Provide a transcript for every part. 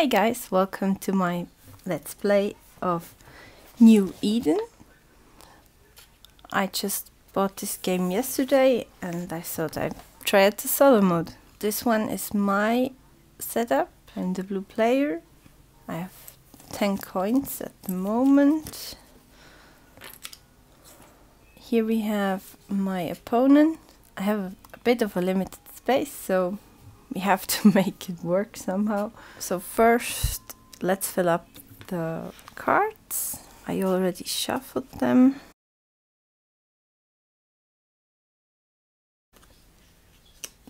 Hey guys, welcome to my Let's Play of New Eden. I just bought this game yesterday and I thought I'd try it the solo mode. This one is my setup. I'm the blue player. I have 10 coins at the moment. Here we have my opponent. I have a bit of a limited space, so we have to make it work somehow. So first, let's fill up the cards. I already shuffled them.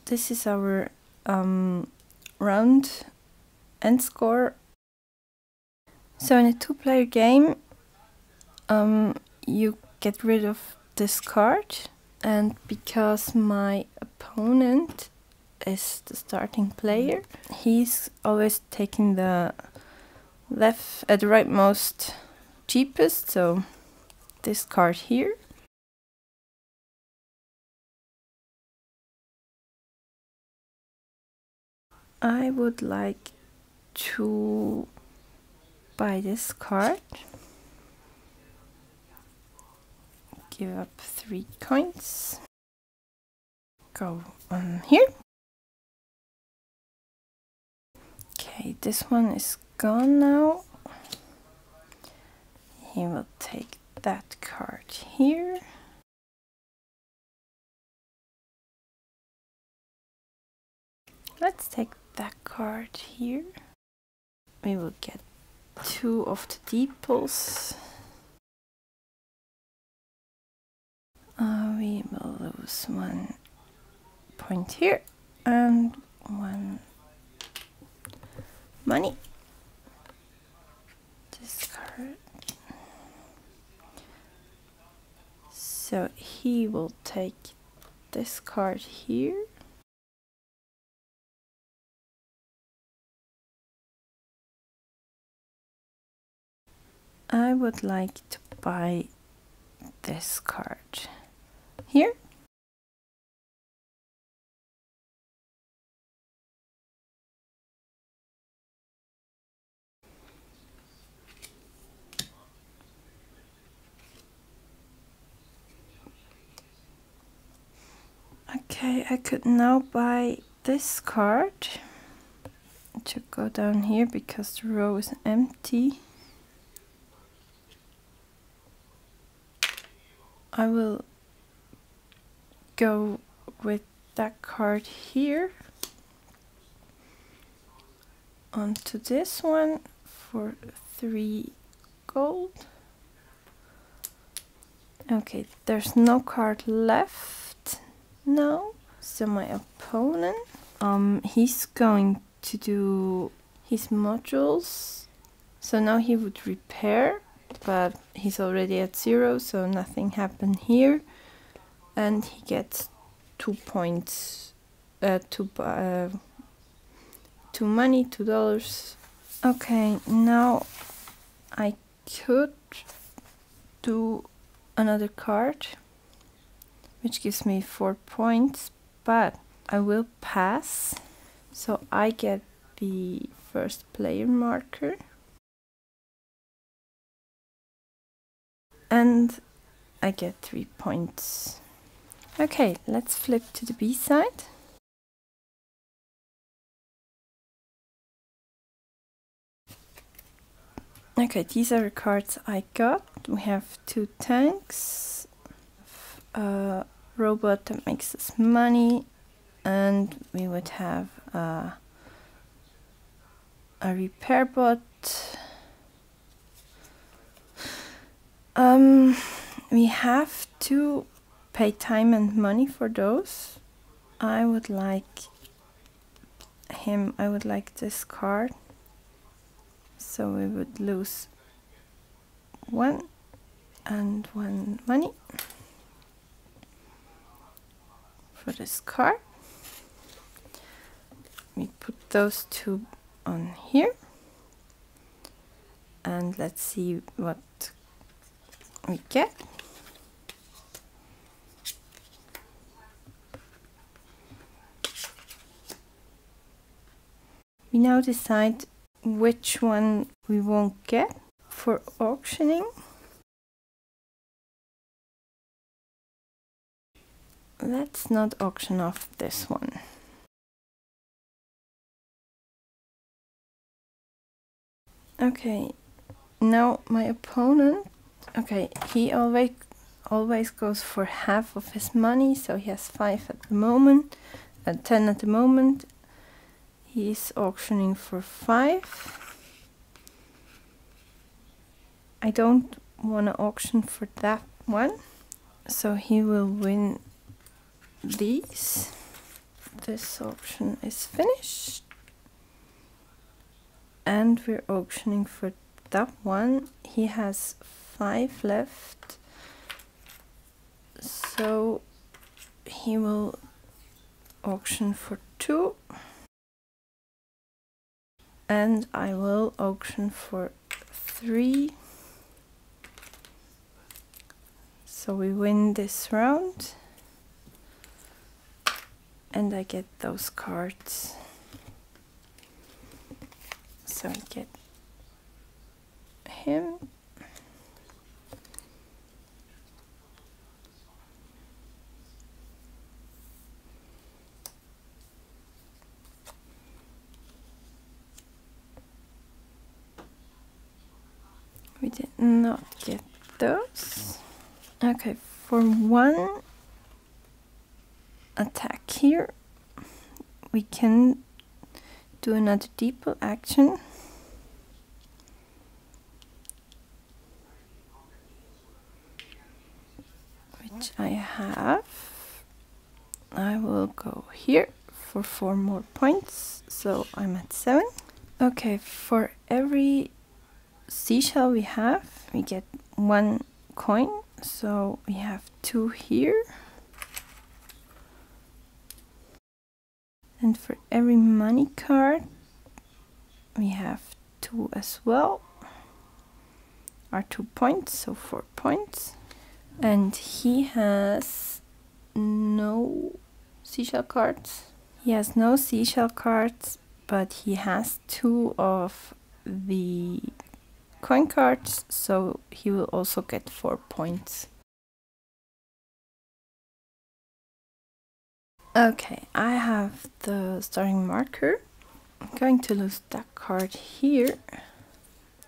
This is our round end score. So in a two-player game, you get rid of this card. And because my opponent is the starting player, he's always taking the rightmost cheapest, so this card here. I would like to buy this card. Give up 3 coins. Go on here. Okay, this one is gone now. He will take that card here. Let's take that card here. We will get 2 of the deeples. We will lose 1 point here and 1 money. Discard. So he will take this card here. I would like to buy this card here. Okay, I could now buy this card. It should go down here because the row is empty. I will go with that card here onto this one for 3 gold. Okay, there's no card left. No, so my opponent, he's going to do his modules. So now he would repair, but he's already at 0, so nothing happened here, and he gets 2 points, 2 money, $2. Okay, now I could do another card, which gives me 4 points, but I will pass, so I get the first player marker. And I get 3 points. Okay, let's flip to the B side. Okay, these are the cards I got. We have 2 tanks, a robot that makes us money, and we would have a repair bot. We have to pay time and money for those. I would like him, I would like this card, so we would lose 1 and 1 money for this card. We put those 2 on here, and let's see what we get. We now decide which one we won't get for auctioning. Let's not auction off this one. Okay, now my opponent, okay, he always goes for half of his money, so he has 5 at the moment, 10 at the moment. He's auctioning for 5. I don't want to auction for that one, so he will win these. This auction is finished. And we're auctioning for that one. He has 5 left, so he will auction for 2, and I will auction for 3. So we win this round, and I get those cards. So I get him, we did not get those. Okay, for one attack here, we can do another depot action. I have, I will go here for 4 more points, so I'm at 7. Okay, for every seashell we have, we get 1 coin, so we have 2 here. And for every money card, we have 2 as well, or 2 points, so 4 points. And he has no seashell cards. He has no seashell cards, but he has 2 of the coin cards, so he will also get 4 points. Okay, I have the starting marker. I'm going to lose that card here.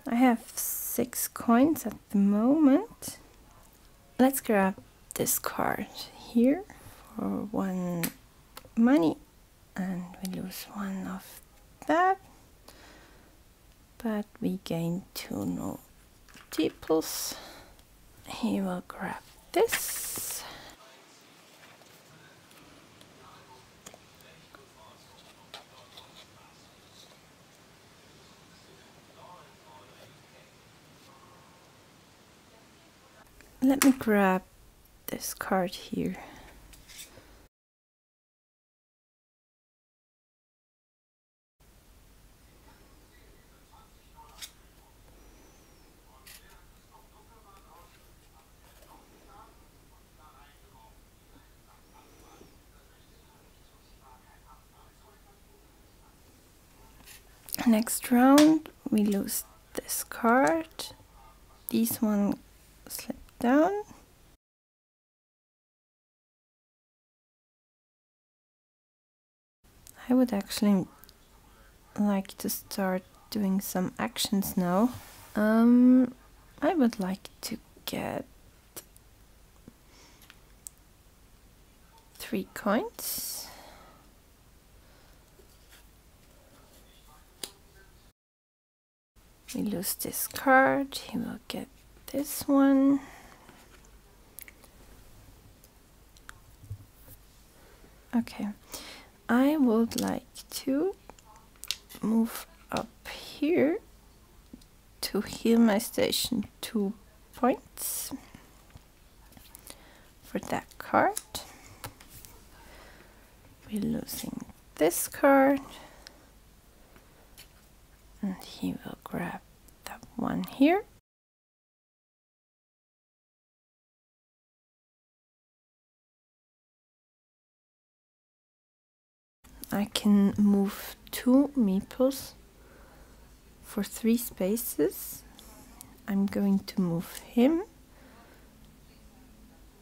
I have 6 coins at the moment. Let's grab this card here for 1 money, and we lose 1 of that, but we gain 2 no tuples. He will grab this. Let me grab this card here. Next round, we lose this card. These one slip down. I would actually like to start doing some actions now. I would like to get 3 coins. We lose this card, he will get this one. Okay, I would like to move up here to heal my station 2 points for that card. We're losing this card, and he will grab that one here. I can move 2 meeples for 3 spaces. I'm going to move him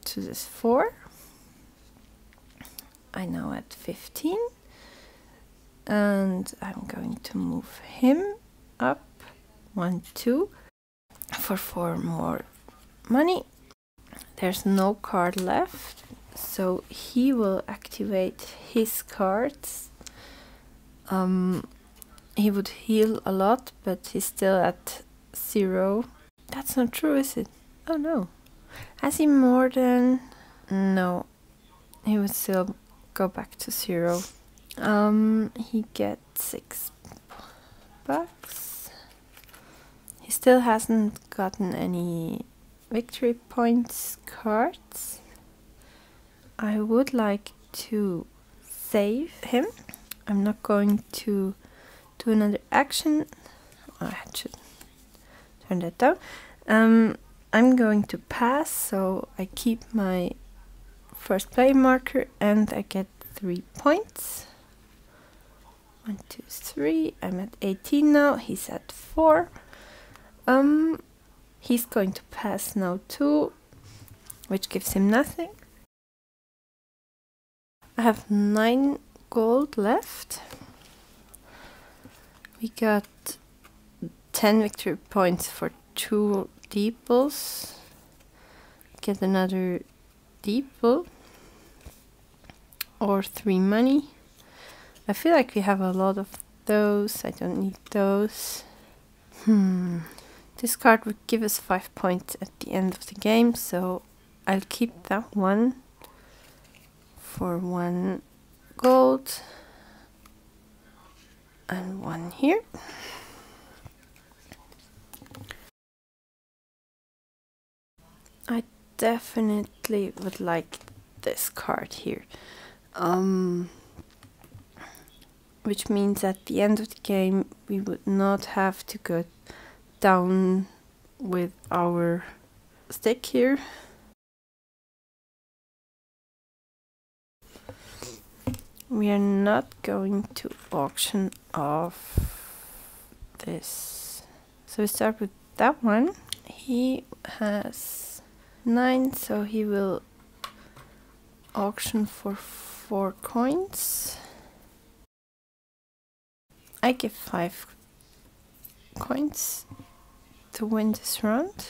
to this 4. I'm now at 15, and I'm going to move him up 1, 2 for 4 more money. There's no card left, so he will activate his cards. He would heal a lot, but he's still at 0. That's not true, is it? Oh no. Has he more than... No. He would still go back to 0. He gets 6 bucks. He still hasn't gotten any victory points cards. I would like to save him. I'm not going to do another action. I should turn that down. I'm going to pass, so I keep my first play marker and I get 3 points. 1, 2, 3. I'm at 18 now. He's at 4. He's going to pass now too, which gives him nothing. I have 9 gold left. We got 10 victory points for 2 deeples. Get another deeple or 3 money. I feel like we have a lot of those. I don't need those. This card would give us 5 points at the end of the game, so I'll keep that one for 1 gold and 1 here. I definitely would like this card here, which means at the end of the game we would not have to go down with our stick here. We are not going to auction off this, so we start with that one. He has 9, so he will auction for 4 coins. I give 5 coins to win this round.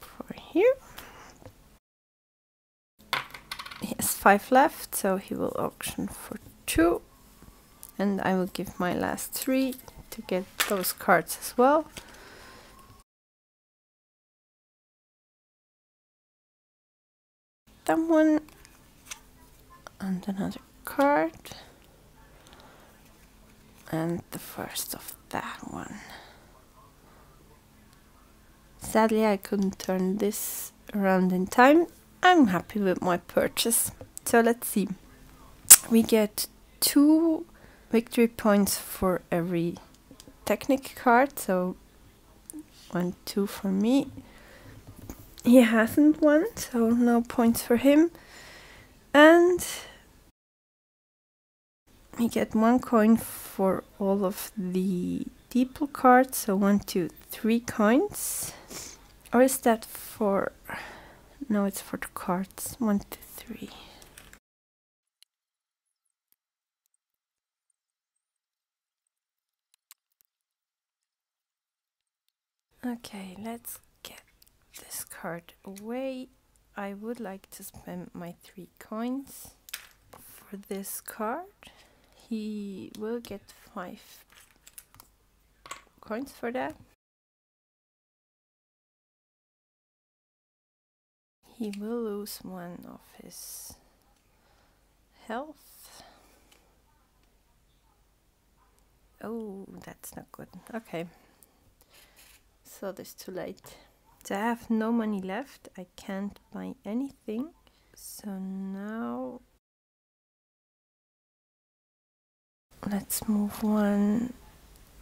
For here, he has 5 left, so he will auction for 2, and I will give my last 3 to get those cards as well. That one and another card and the first of that one. Sadly, I couldn't turn this around in time. I'm happy with my purchase. So let's see. We get 2 victory points for every technic card, so 1, 2 for me. He hasn't won, so no points for him, and we get 1 coin for all of the deeple cards, so 1, 2, 3 coins. Or is that for... no, it's for the cards. 1, 2, 3. Okay, let's get this card away. I would like to spend my 3 coins for this card. He will get 5 coins for that. He will lose 1 of his health. Oh, that's not good. Okay. So this too late. So I have no money left. I can't buy anything. So now let's move 1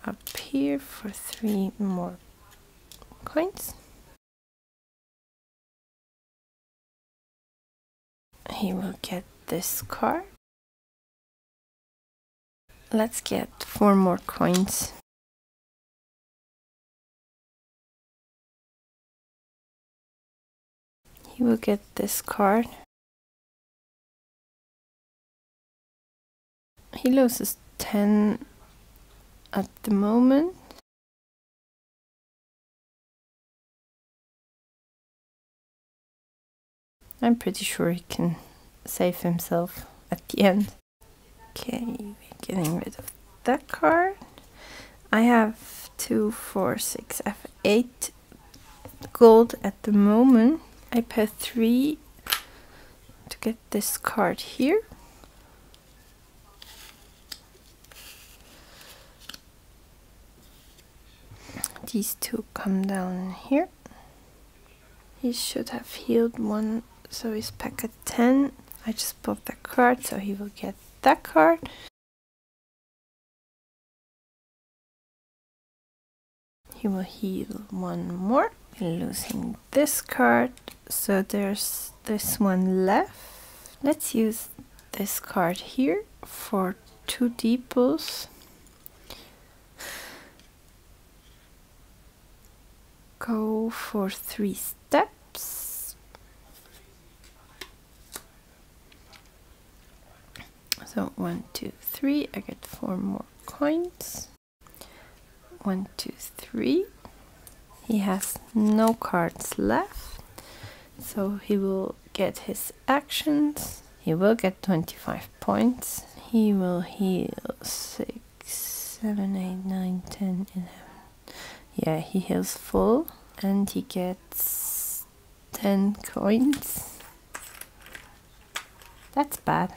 up here for 3 more coins. He will get this card. Let's get 4 more coins. He will get this card. He loses 10 at the moment. I'm pretty sure he can save himself at the end. Okay, we're getting rid of that card. I have 2, 4, 6, I have 8 gold at the moment. I pay 3 to get this card here. These 2 come down here. He should have healed 1, so he's back at 10. I just bought that card, so he will get that card. He will heal 1 more. We're losing this card, so there's this 1 left. Let's use this card here for 2 deeples. Go for 3 steps. So 1, 2, 3, I get 4 more coins. 1, 2, 3. He has no cards left, so he will get his actions. He will get 25 points. He will heal 6, 7, 8, 9, 10, 11. Yeah, he heals full, and he gets 10 coins. That's bad.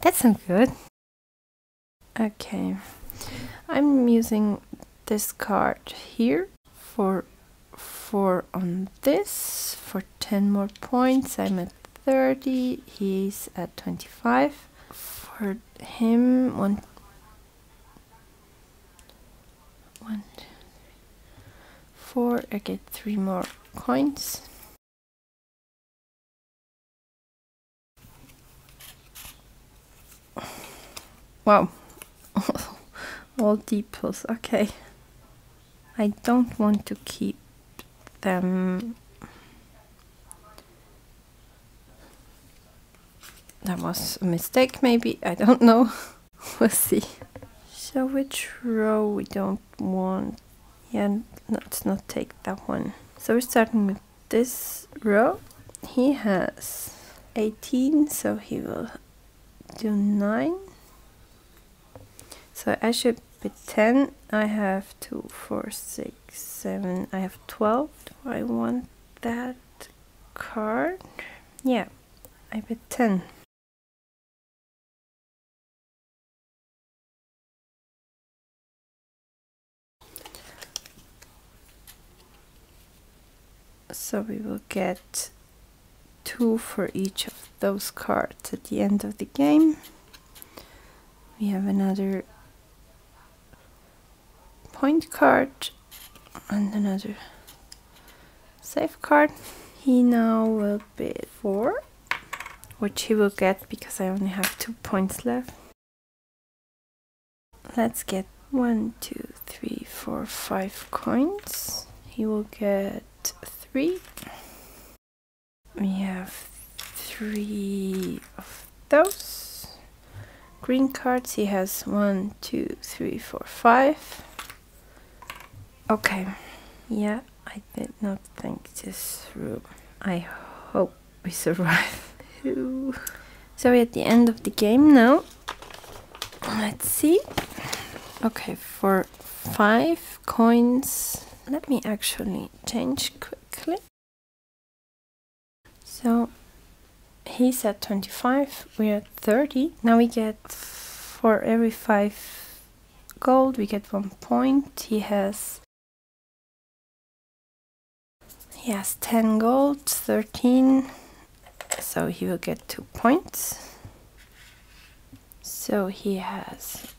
That's not good. Okay, I'm using this card here for 4 on this, for 10 more points. I'm at 30, he's at 25. For him, 1, 2, 4, I get 3 more coins. Wow, all deeples, okay. I don't want to keep them. That was a mistake maybe, I don't know, we'll see. So which row we don't want? Yeah, let's not take that one. So we're starting with this row. He has 18, so he will do 9. So I should be 10. I have 2, 4, 6, 7. I have 12. Do I want that card? Yeah, I bet 10. So we will get 2 for each of those cards at the end of the game. We have another point card and another save card. He now will bid 4, which he will get because I only have 2 points left. Let's get 1, 2, 3, 4, 5 coins. He will get 3. We have 3 of those green cards. He has 1, 2, 3, 4, 5. Okay, yeah, I did not think this through. I hope we survive. So we're at the end of the game now. Let's see. Okay, for 5 coins. Let me actually change quickly. So he's at 25, we're at 30. Now we get, for every 5 gold, we get 1 point. He has 10 gold, 13, so he will get 2 points. So he has,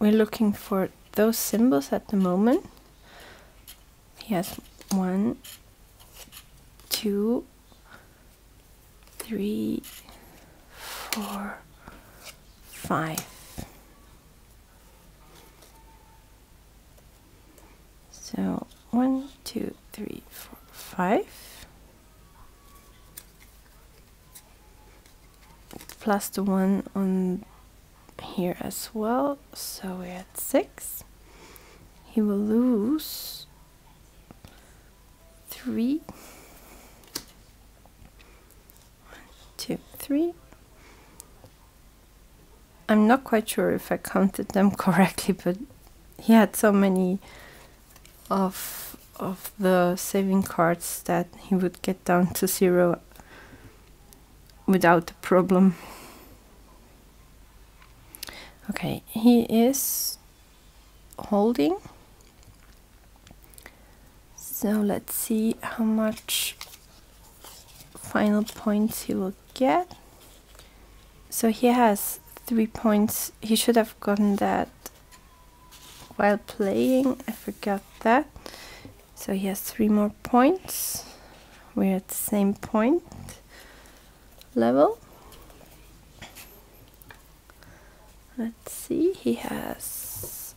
we're looking for those symbols at the moment. He has 1, 2, 3, 4, 5. So 1, 2, 3, 4, 5. Plus the one on here as well, so we're at 6. He will lose 3. 1, 2, 3. I'm not quite sure if I counted them correctly, but he had so many of the saving cards that he would get down to 0 without a problem. Okay, he is holding. So let's see how much final points he will get. So he has 3 points. He should have gotten that while playing. I forgot that. So he has 3 more points. We're at the same point level. Let's see, he has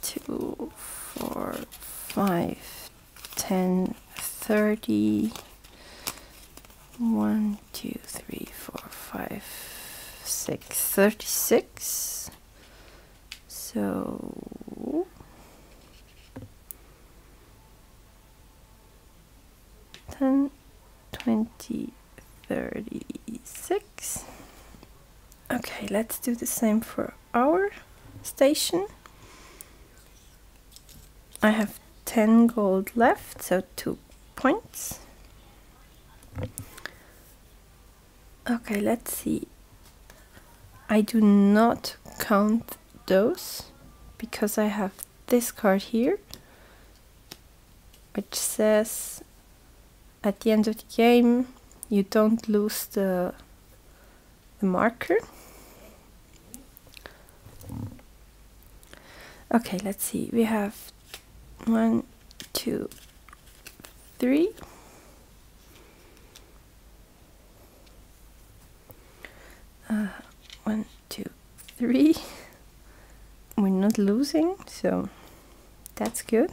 2, 4, 5, 10, 30. 1, 2, 3, 4, 5, 6, 36. So 10, 20, 36. Okay, let's do the same for our station. I have 10 gold left, so 2 points. Okay, let's see. I do not count those because I have this card here which says at the end of the game you don't lose the marker. Okay, let's see, we have 1, 2, 3. One, two, three. We're not losing, so that's good.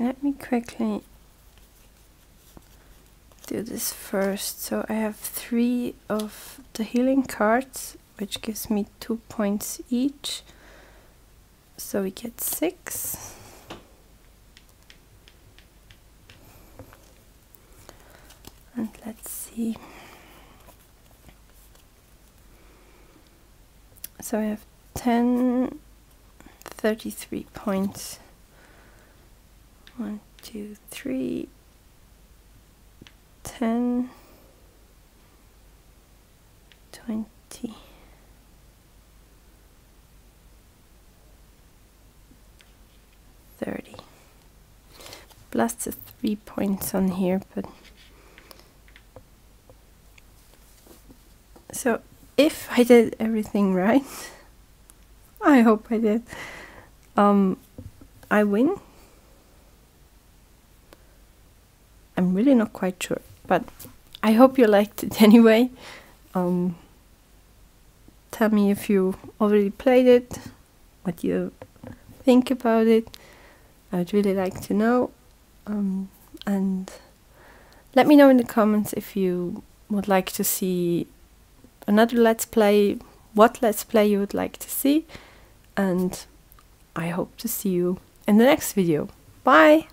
Let me quickly do this first. So I have 3 of the healing cards, which gives me 2 points each. So we get 6. And let's see. So I have 10, 33 points. 1, 2, 3, 10, 20. Plus the 3 points on here, but so if I did everything right, I hope I did, I win. I'm really not quite sure, but I hope you liked it anyway. Tell me if you already played it. what you think about it. I would really like to know, and let me know in the comments if you would like to see another Let's Play, what Let's Play you would like to see, and I hope to see you in the next video. Bye!